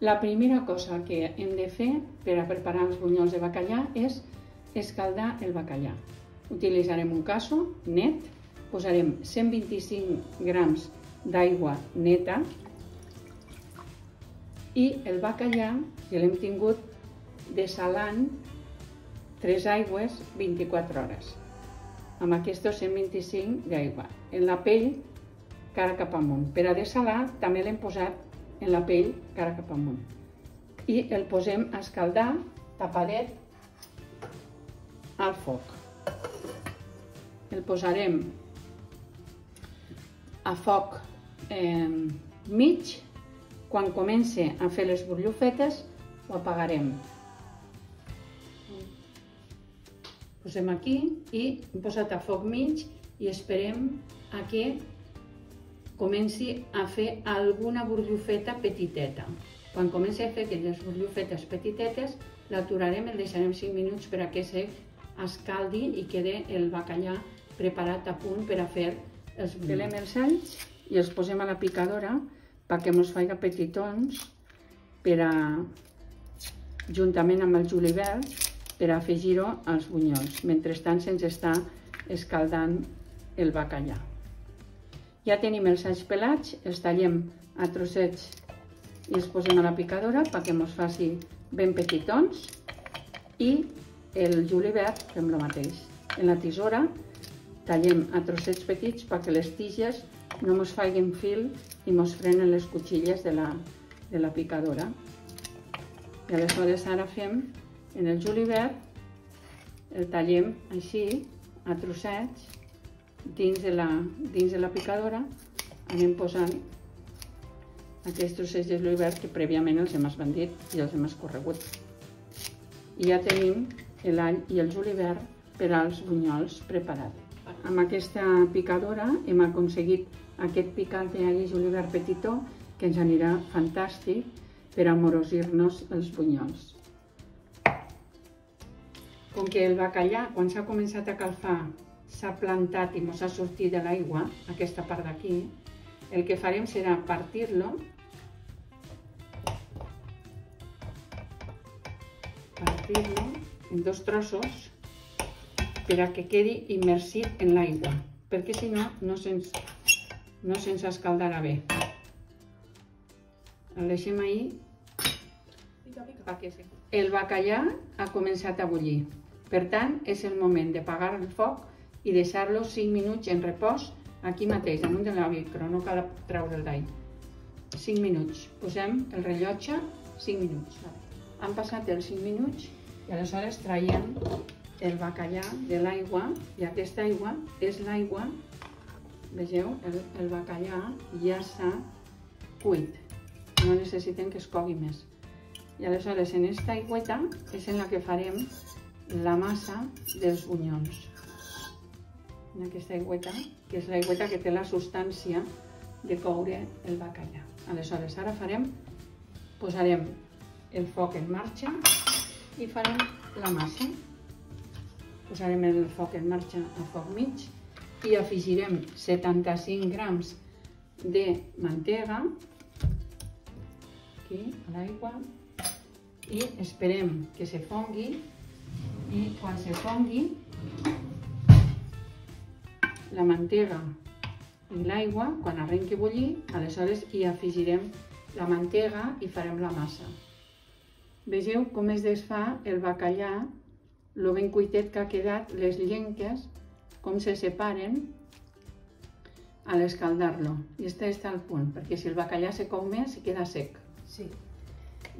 La primera cosa que hem de fer per a preparar els bunyols de bacallà és escaldar el bacallà. Utilitzarem un casso net, posarem 125 grams d'aigua neta i el bacallà que l'hem tingut dessalant 3 aigües 24 hores. Amb aquests 125 d'aigua. En la pell cara cap amunt. Per a dessalar també l'hem posat en la pell cara cap amunt. I el posem a escaldar tapadet al foc. El posarem a foc mig. Quan comenci a fer les burllofetes ho apagarem. Posem aquí i hem posat a foc mig i esperem a que comenci a fer alguna burllofeta petiteta. Quan comenci a fer aquelles burllofetes petitetes l'aturarem i el deixarem 5 minuts per a que s'escaldi i quede el bacallà preparat a punt per a fer els bunyols. Pelem els alls i els posem a la picadora perquè mos faci petitons per a, juntament amb el julivert, per afegir-ho als bunyols. Mentrestant se'ns està escaldant el bacallà. Ja tenim els alls pelats, els tallem a trossets i els posem a la picadora perquè mos faci ben petitons i el julivert fem el mateix. En la tisora tallem a trossets petits perquè les tiges no mos facin fil i mos frenen les cuchilles de la picadora. I aleshores ara fem en el julivert, el tallem així, a trossets, dins de la picadora, anem posant aquests trossets de julivert que prèviament els hem esbandit i els hem escorregut. I ja tenim l'all i el julivert per als bunyols preparats. Amb aquesta picadora hem aconseguit aquest picant d'all i julivert petitó que ens anirà fantàstic per amorosir-nos els bunyols. Com que el bacallà, quan s'ha començat a calfar, s'ha plantat i mos ha sortit de l'aigua, aquesta part d'aquí, el que farem serà partir-lo. Partir-lo en dos trossos per a que quedi immersit en l'aigua, perquè si no, no se'ns escaldarà bé. El deixem ahí. El bacallà ha començat a bullir. Per tant, és el moment de apagar el foc i deixar-lo 5 minuts en repòs aquí mateix, damunt de la micro, no cal treure'l d'all. 5 minuts. Posem el rellotge, 5 minuts. Han passat els 5 minuts i aleshores traiem el bacallà de l'aigua i aquesta aigua és l'aigua, vegeu, el bacallà ja s'ha cuit. No necessitem que es cogui més. I aleshores en aquesta aigüeta és en la que farem la massa dels bunyols. En aquesta aigüeta, que és l'aigüeta que té la substància de coure el bacallà. Aleshores ara posarem el foc en marxa i farem la massa. Posarem el foc en marxa a foc mig i afegirem 75 grams de mantega aquí a l'aigua i esperem que se fongui i quan se fongui la mantega i l'aigua, quan arrenqui a bullir, aleshores hi afegirem la mantega i farem la massa. Vegeu com es desfà el bacallà, lo ben cuitet que ha quedat, les llenques, com se separen a l'escaldar-lo. I este està al punt, perquè si el bacallà se cou més queda sec. Sí.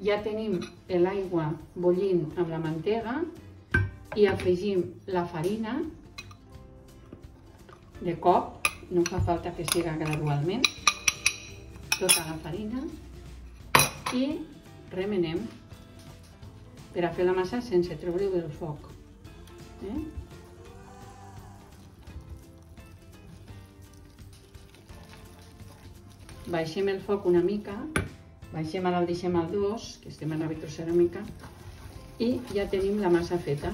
Ja tenim l'aigua bullint amb la mantega i afegim la farina de cop, no fa falta que siga gradualment, tota la farina i remenem per a fer la massa sense treure-ho del foc. Baixem el foc una mica. Baixem, ara el deixem al 2, que estem en la vitroceràmica, i ja tenim la massa feta.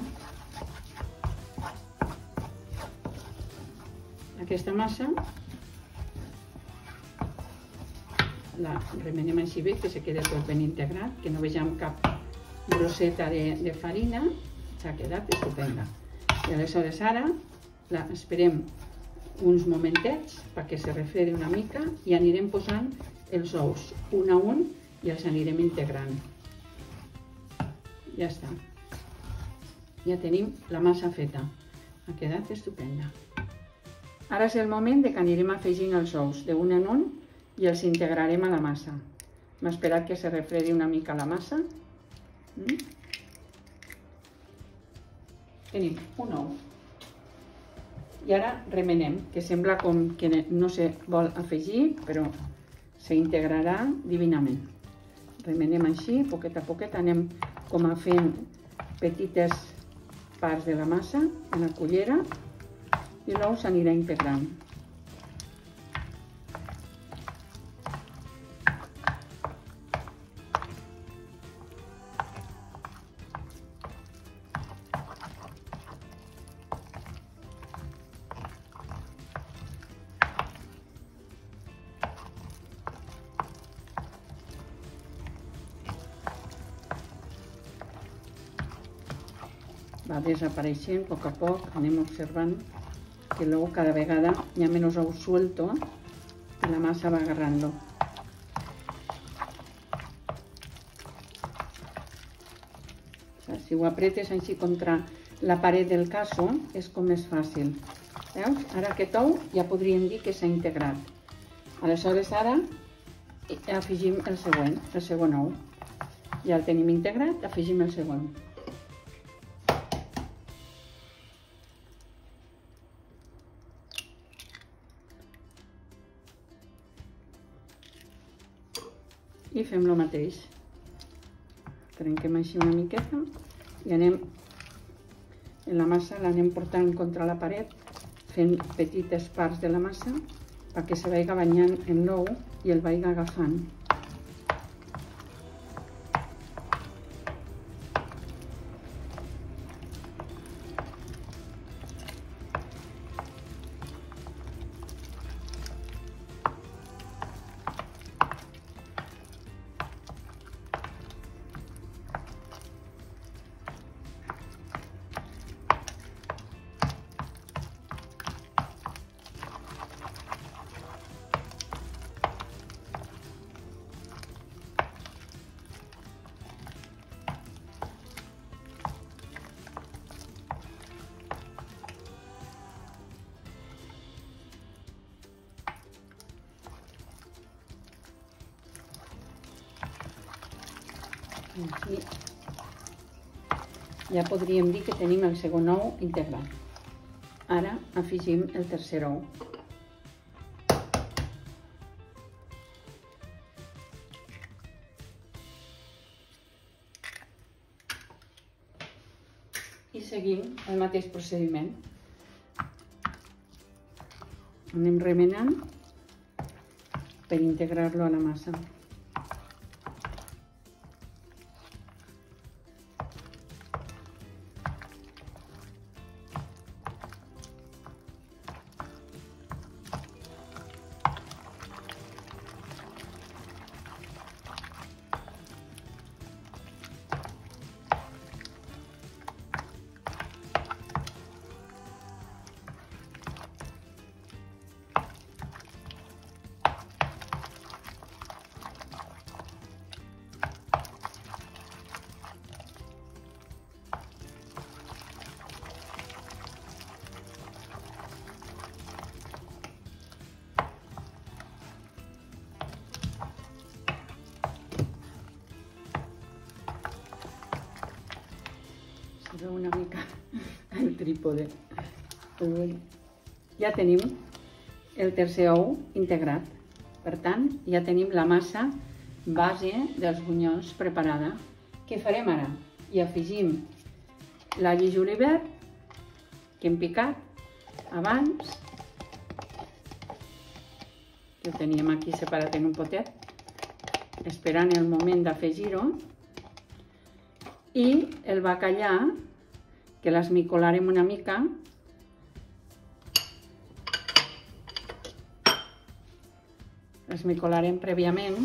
Aquesta massa la remenem així bé, que se quede tot ben integrat, que no vegem cap brosseta de farina. S'ha quedat estupenda. I aleshores ara esperem uns momentets perquè se refredi una mica i anirem posant els ous un a un i els anirem integrant. Ja està. Ja tenim la massa feta. Ha quedat estupenda. Ara és el moment que anirem afegint els ous de un en un i els integrarem a la massa. M'he esperat que se refredi una mica la massa. Tenim un ou i ara remenem, que sembla com que no se vol afegir, però s'integrarà divinament. Remenem així, poquet a poquet, anem com a fent petites parts de la massa en la cullera i l'ou s'anirà integrant. Va desapareixent a poc, anem observant que l'ou cada vegada hi ha menys ou suelto i la massa va agarrant-lo. Si ho apretes així contra la paret del casso és com més fàcil. Veus? Ara aquest ou ja podríem dir que s'ha integrat. Aleshores ara afegim el segon ou. Ja el tenim integrat, afegim el segon. I fem el mateix. Trenquem així una miqueta i anem en la massa, l'anem portant contra la paret, fent petites parts de la massa perquè se vagi banyant en l'ou i el vagi agafant. Aquí ja podríem dir que tenim el segon ou integrat. Ara afegim el tercer ou. I seguim el mateix procediment. Anem remenant per integrar-lo a la massa. Una mica el trípode. Ja tenim el tercer ou integrat. Per tant, ja tenim la massa base dels bunyols preparada. Què farem ara? Hi afegim l'all i julivert que hem picat abans, que ho teníem aquí separat en un potet, esperant el moment d'afegir-ho, i el bacallà, que l'esmicolarem una mica els micolarem prèviament.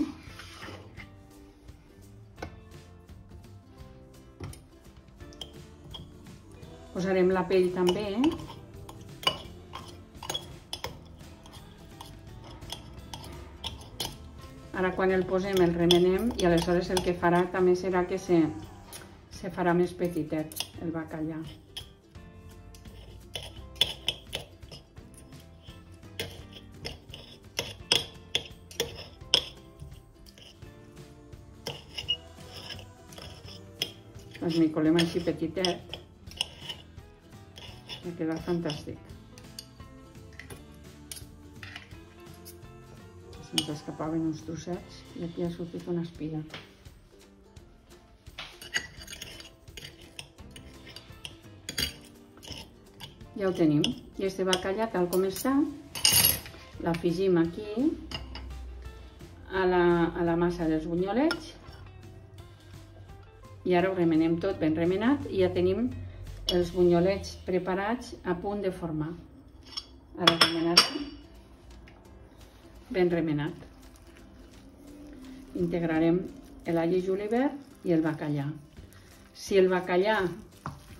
Posarem la pell també. Ara quan el posem el remenem i aleshores el que farà també serà que se farà més petitet el bacallà. Doncs m'hi colem així petitet. Ha quedat fantàstic. Ens escapaven uns trossets i aquí ha sortit una espina. Ja ho tenim. I este bacallà, tal com està, l'afegim aquí a la massa dels bunyolets i ara ho remenem tot ben remenat i ja tenim els bunyolets preparats a punt de formar. Ara remenarem. Ben remenat. Integrarem l'all i julivert i el bacallà. Si el bacallà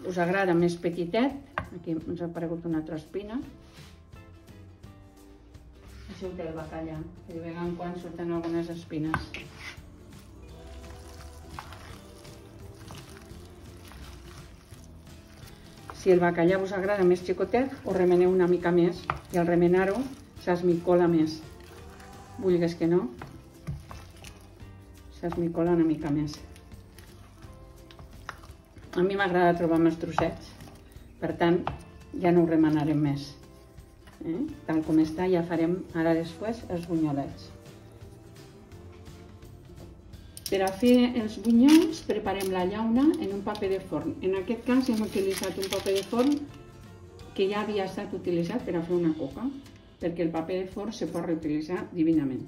us agrada més petitet, aquí ens ha aparegut una altra espina, això ho té el bacallà, que de vegades en quan surten algunes espines. Si el bacallà us agrada més xicotet, ho remeneu una mica més i al remenar-ho s'esmicola més. Vulgues que no, s'esmicola una mica més. A mi m'agrada trobar més trossets, per tant, ja no ho remenarem més. Tal com està, ja farem ara després els bunyolets. Per a fer els bunyols, preparem la llauna en un paper de forn. En aquest cas, hem utilitzat un paper de forn que ja havia estat utilitzat per a fer una coca, perquè el paper de forn se pot reutilitzar divinament.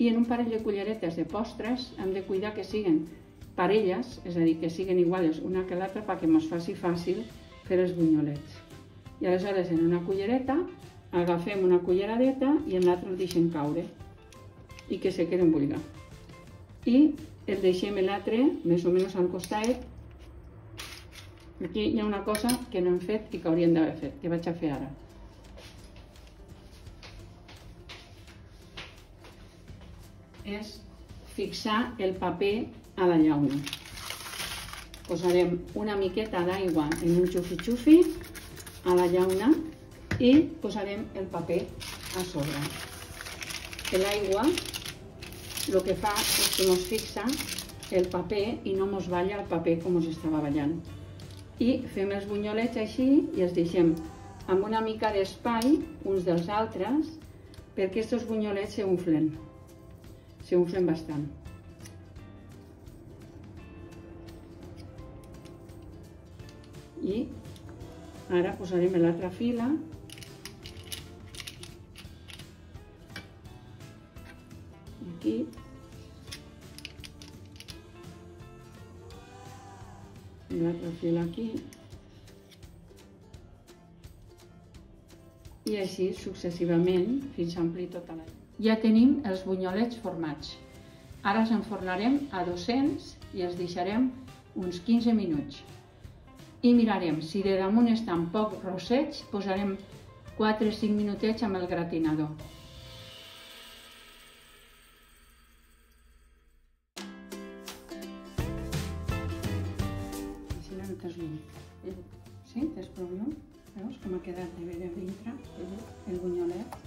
I en un parell de culleretes de postres hem de cuidar que siguin parelles, és a dir, que siguin iguals una que l'altra perquè ens faci fàcil fer els bunyolets. I aleshores en una cullereta agafem una culleradeta i en l'altra el deixem caure i que se queden buida. I el deixem l'altre més o menys al costat. Aquí hi ha una cosa que no hem fet i que hauríem d'haver fet, que vaig a fer ara. És fixar el paper a la llauna. Posarem una miqueta d'aigua en un xufi-xufi a la llauna i posarem el paper a sobre. L'aigua el que fa és que ens fixa el paper i no ens balla el paper com ens estava ballant. I fem els bunyolets així i els deixem amb una mica d'espai uns dels altres perquè aquests bunyolets s'unflen. S'unflen bastant. I ara posarem l'altra fila aquí i l'altra fila aquí i així successivament fins a omplir tota la llana. Ja tenim els bunyolets formats. Ara els enfornarem a 200 i els deixarem uns 15 minuts. I mirarem, si de damunt estan poc rossets, posarem 4 o 5 minutets amb el gratinador. Així no t'has vist. Sí? T'has prou llum? Veus com ha quedat de bé de dintre el bunyolet?